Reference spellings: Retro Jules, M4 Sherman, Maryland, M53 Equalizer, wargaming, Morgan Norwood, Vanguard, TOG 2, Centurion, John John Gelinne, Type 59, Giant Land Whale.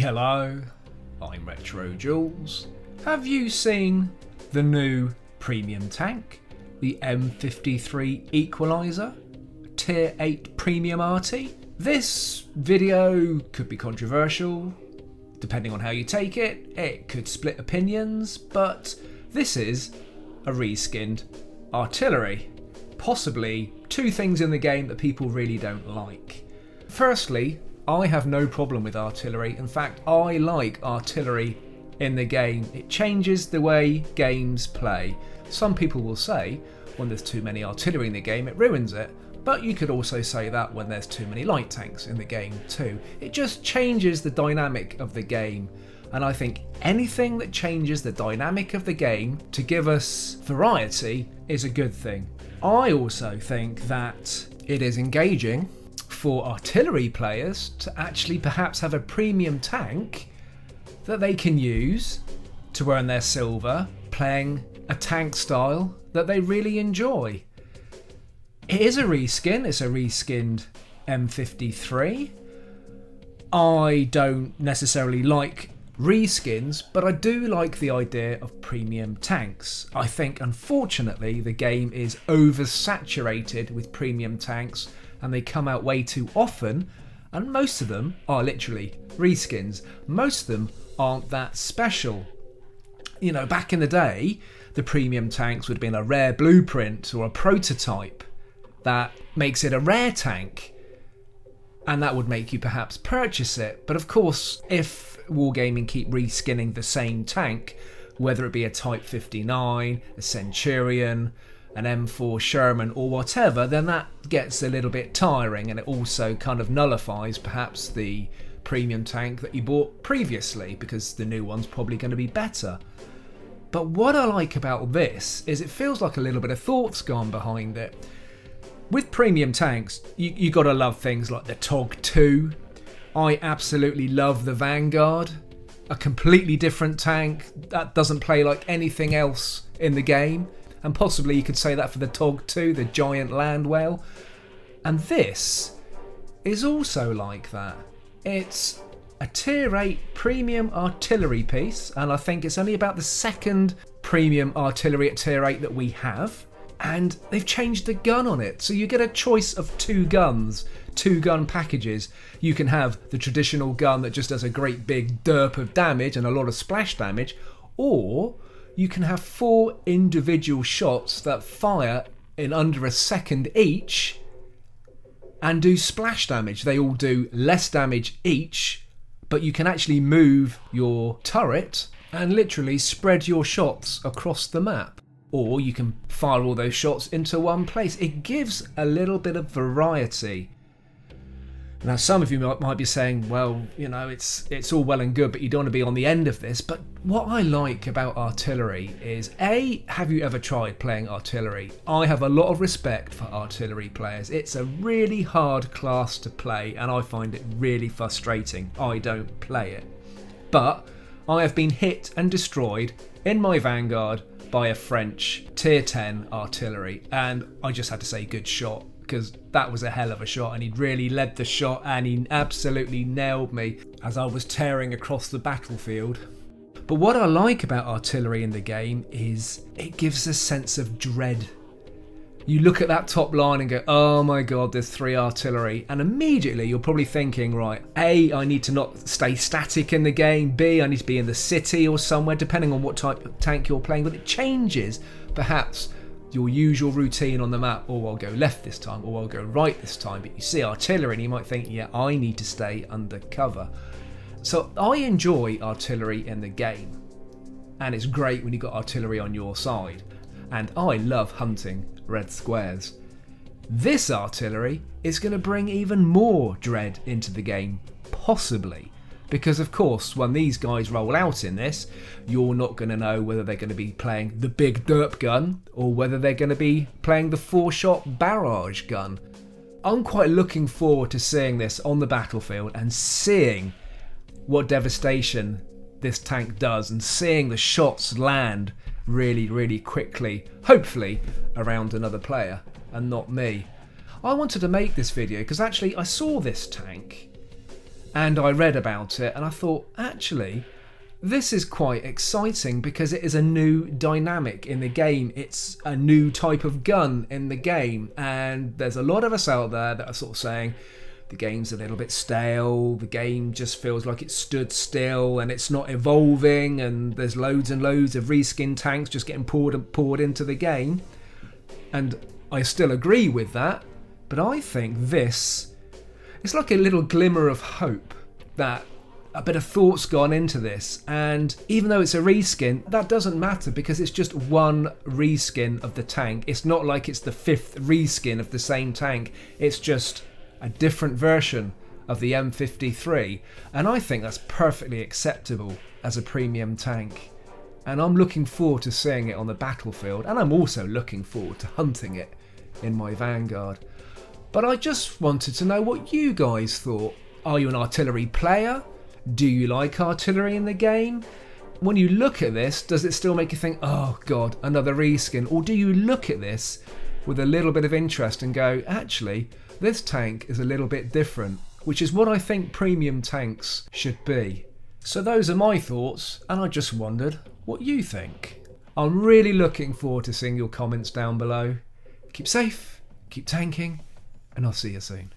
Hello, I'm Retro Jules. Have you seen the new premium tank, the M53 Equalizer, Tier 8 Premium RT? This video could be controversial, depending on how you take it. It could split opinions, but this is a reskinned artillery. Possibly two things in the game that people really don't like. Firstly, I have no problem with artillery. In fact, I like artillery in the game. It changes the way games play. Some people will say when there's too many artillery in the game, it ruins it. But you could also say that when there's too many light tanks in the game too. It just changes the dynamic of the game. And I think anything that changes the dynamic of the game to give us variety is a good thing. I also think that it is engaging for artillery players to actually perhaps have a premium tank that they can use to earn their silver, playing a tank style that they really enjoy. It is a reskin, it's a reskinned M53. I don't necessarily like reskins, but I do like the idea of premium tanks. I think unfortunately the game is oversaturated with premium tanks and they come out way too often, and most of them are literally reskins. Most of them aren't that special. You know, back in the day, the premium tanks would have been a rare blueprint or a prototype that makes it a rare tank, and that would make you perhaps purchase it. But of course, if Wargaming keep reskinning the same tank, whether it be a Type 59, a Centurion, an M4 Sherman or whatever, then that gets a little bit tiring, and it also kind of nullifies perhaps the premium tank that you bought previously because the new one's probably going to be better. But what I like about this is it feels like a little bit of thought's gone behind it. With premium tanks, you gotta love things like the TOG 2. I absolutely love the Vanguard, a completely different tank that doesn't play like anything else in the game. And possibly you could say that for the TOG 2, the Giant Land Whale. And this is also like that. It's a Tier 8 premium artillery piece, and I think it's only about the second premium artillery at Tier 8 that we have. And they've changed the gun on it. So you get a choice of two guns, two gun packages. You can have the traditional gun that just does a great big derp of damage and a lot of splash damage, or you can have four individual shots that fire in under a second each and do splash damage. They all do less damage each, but you can actually move your turret and literally spread your shots across the map. Or you can fire all those shots into one place. It gives a little bit of variety. Now some of you might be saying, well, you know, it's all well and good, but you don't want to be on the end of this. But what I like about artillery is, A, have you ever tried playing artillery? I have a lot of respect for artillery players. It's a really hard class to play, and I find it really frustrating. I don't play it. But I have been hit and destroyed in my Vanguard by a French Tier 10 artillery, and I just had to say good shot, because that was a hell of a shot, and he'd really led the shot and he absolutely nailed me as I was tearing across the battlefield. But what I like about artillery in the game is it gives a sense of dread. You look at that top line and go, oh my god, there's three artillery, and immediately you're probably thinking, right, A, I need to not stay static in the game, B, I need to be in the city or somewhere, depending on what type of tank you're playing. But it changes perhaps your usual routine on the map, or I'll go left this time, or I'll go right this time. But you see artillery and you might think, yeah, I need to stay under cover. So I enjoy artillery in the game, and it's great when you've got artillery on your side. And I love hunting red squares. This artillery is going to bring even more dread into the game, possibly, because of course when these guys roll out in this, you're not going to know whether they're going to be playing the big derp gun or whether they're going to be playing the four-shot barrage gun. I'm quite looking forward to seeing this on the battlefield and seeing what devastation this tank does, and seeing the shots land really quickly, hopefully around another player and not me. I wanted to make this video because actually I saw this tank and I read about it and I thought, actually, this is quite exciting because it is a new dynamic in the game. It's a new type of gun in the game, and there's a lot of us out there that are sort of saying the game's a little bit stale, the game just feels like it stood still and it's not evolving, and there's loads and loads of reskin tanks just getting poured into the game. And I still agree with that, but I think this, it's like a little glimmer of hope that a bit of thought's gone into this. And even though it's a reskin, that doesn't matter because it's just one reskin of the tank. It's not like it's the fifth reskin of the same tank. It's just a different version of the M53, and I think that's perfectly acceptable as a premium tank. And I'm looking forward to seeing it on the battlefield, and I'm also looking forward to hunting it in my Vanguard. But I just wanted to know what you guys thought. Are you an artillery player? Do you like artillery in the game? When you look at this, does it still make you think, oh god, another reskin? Or do you look at this with a little bit of interest and go, actually, this tank is a little bit different, which is what I think premium tanks should be. So those are my thoughts, and I just wondered what you think. I'm really looking forward to seeing your comments down below. Keep safe, keep tanking, and I'll see you soon.